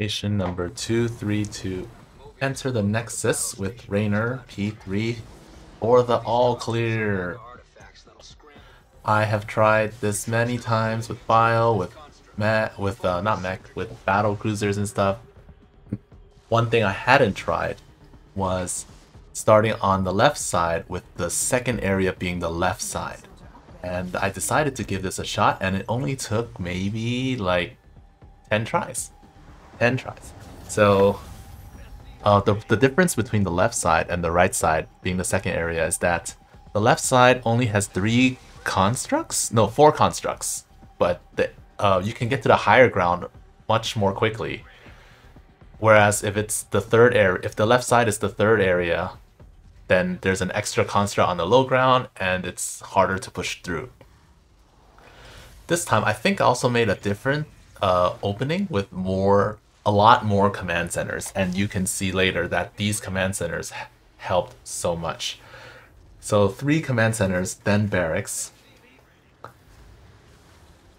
Station number 232. Enter the Nexus with Raynor P3 or the all clear. I have tried this many times with Bile, with battle cruisers and stuff. One thing I hadn't tried was starting on the left side, with the second area being the left side. And I decided to give this a shot, and it only took maybe like 10 tries. 10 tries. So the difference between the left side and the right side being the second area is that the left side only has 4 constructs, but you can get to the higher ground much more quickly. Whereas if it's the third area, if the left side is the third area, then there's an extra construct on the low ground and it's harder to push through. This time I think I also made a different opening with a lot more command centers, and you can see later that these command centers helped so much. So 3 command centers, then barracks.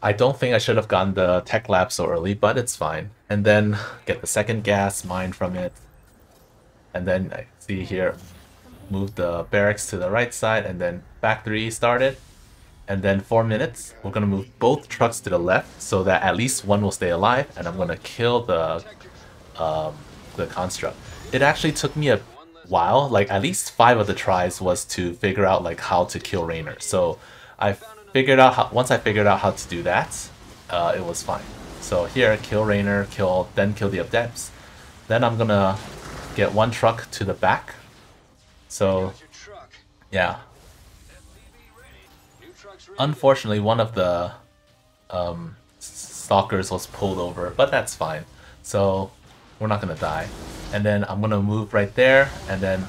I don't think I should have gotten the tech lab so early, but it's fine. And then get the second gas, mine from it. And then I see here, move the barracks to the right side, and then factory started. And then 4 minutes, we're gonna move both trucks to the left so that at least one will stay alive, and I'm gonna kill the construct. It actually took me a while, like at least 5 of the tries was to figure out like how to kill Raynor. So I figured out how, once I figured out how to do that, it was fine. So here, kill Raynor, then kill the adepts. Then I'm gonna get 1 truck to the back. So yeah. Unfortunately, one of the stalkers was pulled over, but that's fine. So we're not gonna die. And then I'm gonna move right there and then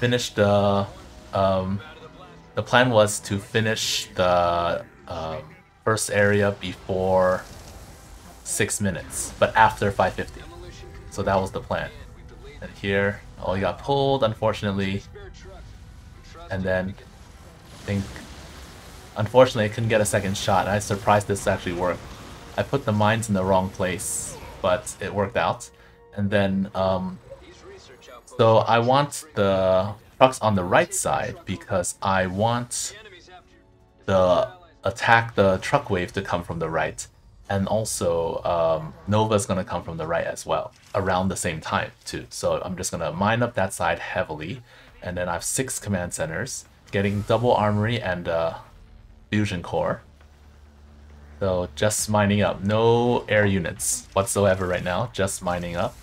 finish the the plan was to finish the first area before 6 minutes, but after 5:50. So that was the plan. And here, oh, he got pulled, unfortunately. And then I think, unfortunately, I couldn't get a second shot. And I was surprised this actually worked. I put the mines in the wrong place, but it worked out. And then, so I want the trucks on the right side because I want the attack, the truck wave to come from the right, and also Nova's gonna come from the right as well around the same time too. So I'm just gonna mine up that side heavily, and then I have 6 command centers, getting double armory and fusion core. So just mining up, no air units whatsoever right now, just mining up.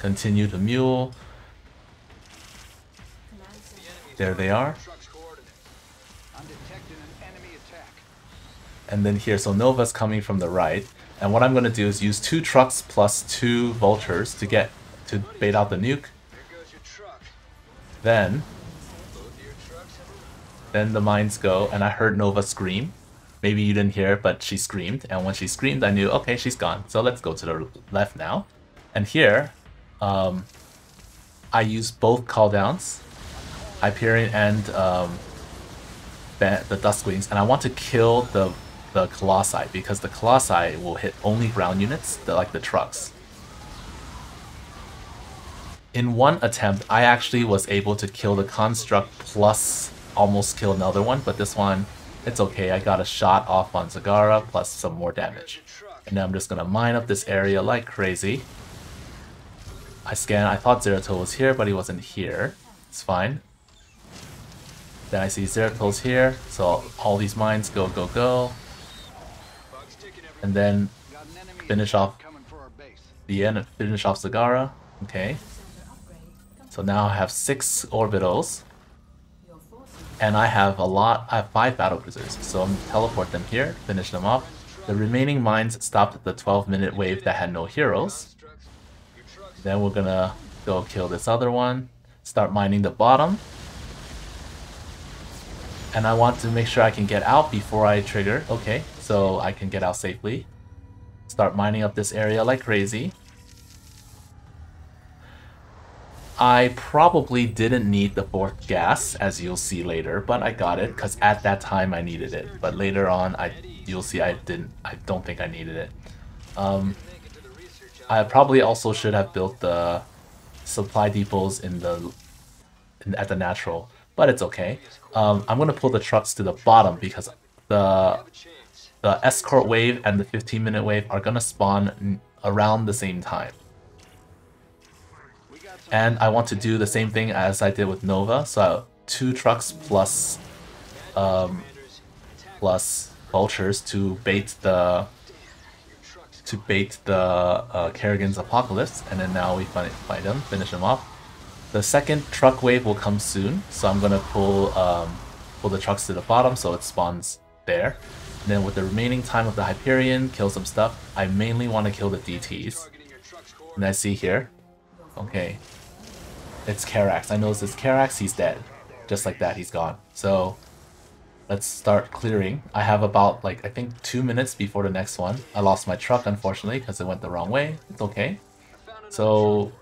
Continue to mule. There they are. And then here, so Nova's coming from the right. And what I'm going to do is use 2 trucks plus 2 vultures to get to bait out the nuke. Then the mines go, and I heard Nova scream. Maybe you didn't hear it, but she screamed. And when she screamed, I knew, okay, she's gone. So let's go to the left now. And here, I use both call downs, Hyperion and the Duskwings, and I want to kill the Colossi because the Colossi will hit only ground units, like the trucks. In one attempt, I actually was able to kill the construct plus almost kill another one, but this one, it's okay. I got a shot off on Zagara plus some more damage. And now I'm just gonna mine up this area like crazy. I scan, I thought Zeratul was here, but he wasn't here. It's fine. Then I see Zeratul's here, so all these mines go, go, go. And then finish off the end, finish off Zagara. Okay. So now I have 6 orbitals. And I have I have 5 battle cruisers, so I'm gonna teleport them here, finish them off. The remaining mines stopped at the 12-minute wave that had no heroes. Then we're gonna go kill this other one, start mining the bottom. And I want to make sure I can get out before I trigger. Okay, so I can get out safely. Start mining up this area like crazy. I probably didn't need the fourth gas, as you'll see later, but I got it because at that time I needed it. But later on, you'll see I didn't. I don't think I needed it. I probably also should have built the supply depots at the natural, but it's okay. I'm gonna pull the trucks to the bottom because the escort wave and the 15-minute wave are gonna spawn around the same time. And I want to do the same thing as I did with Nova, so 2 trucks plus vultures to bait the Kerrigan's apocalypse, and then now we fight them, finish them off. The second truck wave will come soon, so I'm gonna pull the trucks to the bottom so it spawns there. And then with the remaining time of the Hyperion, kill some stuff. I mainly want to kill the DTs. And I see here. Okay, it's Carax. I noticed it's Carax, he's dead. Just like that, he's gone. So let's start clearing. I have about, like, I think 2 minutes before the next one. I lost my truck, unfortunately, because it went the wrong way. It's okay. So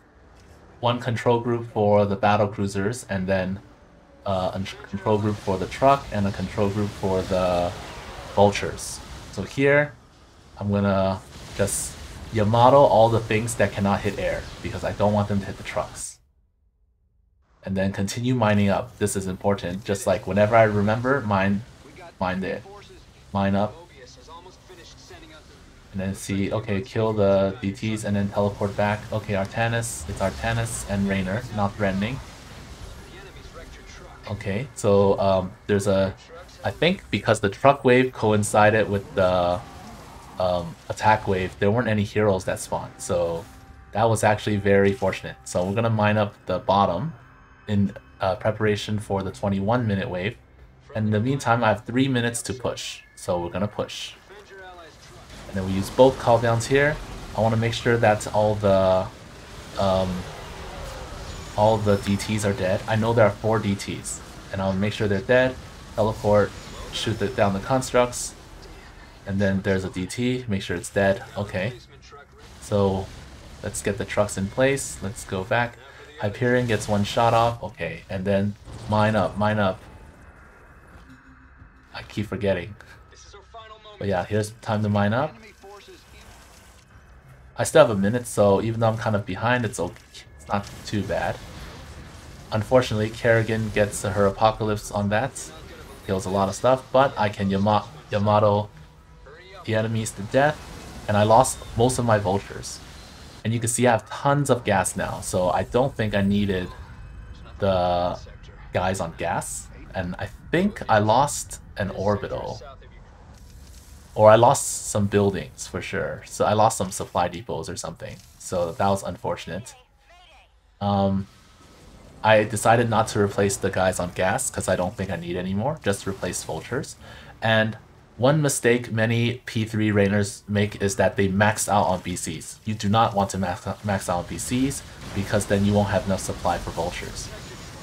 one control group for the battle cruisers, and then a control group for the truck, and a control group for the vultures. So here, I'm gonna just Yamato all the things that cannot hit air, because I don't want them to hit the trucks. And then continue mining up. This is important, just like whenever I remember, mine up. And then see, okay, kill the DTs and then teleport back. Okay, Artanis, it's Artanis and Raynor, not threatening. Okay, so there's a, I think because the truck wave coincided with the attack wave, there weren't any heroes that spawned, so that was actually very fortunate. So we're gonna mine up the bottom in preparation for the 21-minute wave, and in the meantime I have 3 minutes to push, so we're gonna push. And then we use both call downs here. I want to make sure that all the DTs are dead. I know there are 4 DTs, and I'll make sure they're dead. Teleport, shoot down the constructs. And then there's a DT, make sure it's dead. Okay, so let's get the trucks in place. Let's go back. Hyperion gets one shot off. Okay, and then mine up, mine up. I keep forgetting. But yeah, here's time to mine up. I still have a minute, so even though I'm kind of behind, it's okay. It's not too bad. Unfortunately, Kerrigan gets her apocalypse on that. Kills a lot of stuff, but I can Yamato the enemies to death, and I lost most of my vultures. And you can see I have tons of gas now, so I don't think I needed the guys on gas. And I think I lost an orbital, or I lost some buildings for sure. So I lost some supply depots or something, so that was unfortunate. I decided not to replace the guys on gas because I don't think I need anymore, just replace vultures. And one mistake many P3 Raynors make is that they maxed out on BCs. You do not want to max out on BCs, because then you won't have enough supply for vultures.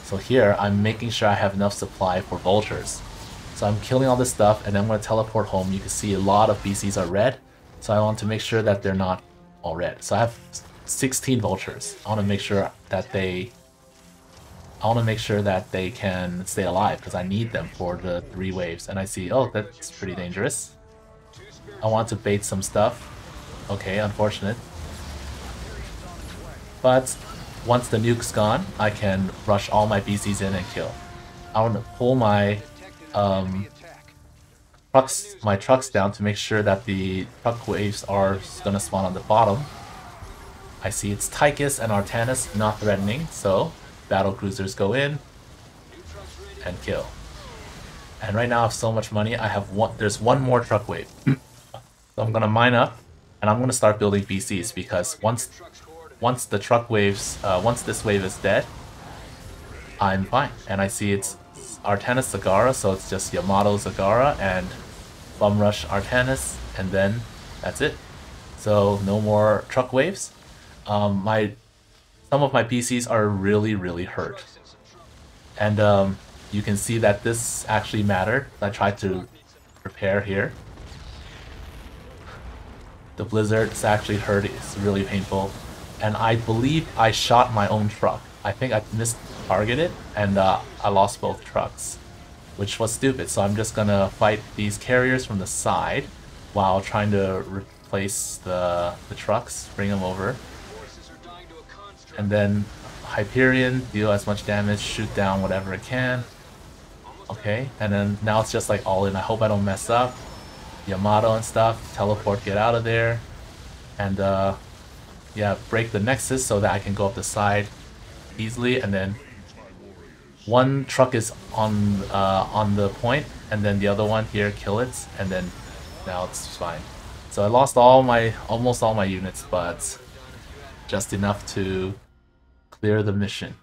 So here, I'm making sure I have enough supply for vultures. So I'm killing all this stuff, and I'm going to teleport home. You can see a lot of BCs are red, so I want to make sure that they're not all red. So I have 16 vultures. I want to make sure that they can stay alive, because I need them for the 3 waves. And I see, oh, that's pretty dangerous. I want to bait some stuff. Okay, unfortunate. But once the nuke's gone, I can rush all my BCs in and kill. I want to pull my trucks down to make sure that the truck waves are going to spawn on the bottom. I see it's Tychus and Artanis, not threatening, so battle cruisers go in and kill. And right now I have so much money. I have there's one more truck wave. So I'm gonna mine up, and I'm gonna start building BCs, because once the truck waves, once this wave is dead, I'm fine. And I see it's Artanis Zagara, so it's just Yamato Zagara and bum rush Artanis, and then that's it. So no more truck waves. Some of my PCs are really, really hurt. And you can see that this actually mattered. I tried to repair here. The blizzard is actually hurt, it's really painful. And I believe I shot my own truck. I think I mistargeted and I lost both trucks, which was stupid. So I'm just gonna fight these carriers from the side while trying to replace the trucks, bring them over, and then Hyperion, deal as much damage, shoot down whatever it can. Okay, and then now it's just like all in. I hope I don't mess up. Yamato and stuff, teleport, get out of there, and yeah, break the Nexus so that I can go up the side easily, and then one truck is on the point, and then the other one here, kill it, and then now it's fine. So I lost all my, almost all my units, but just enough to clear the mission.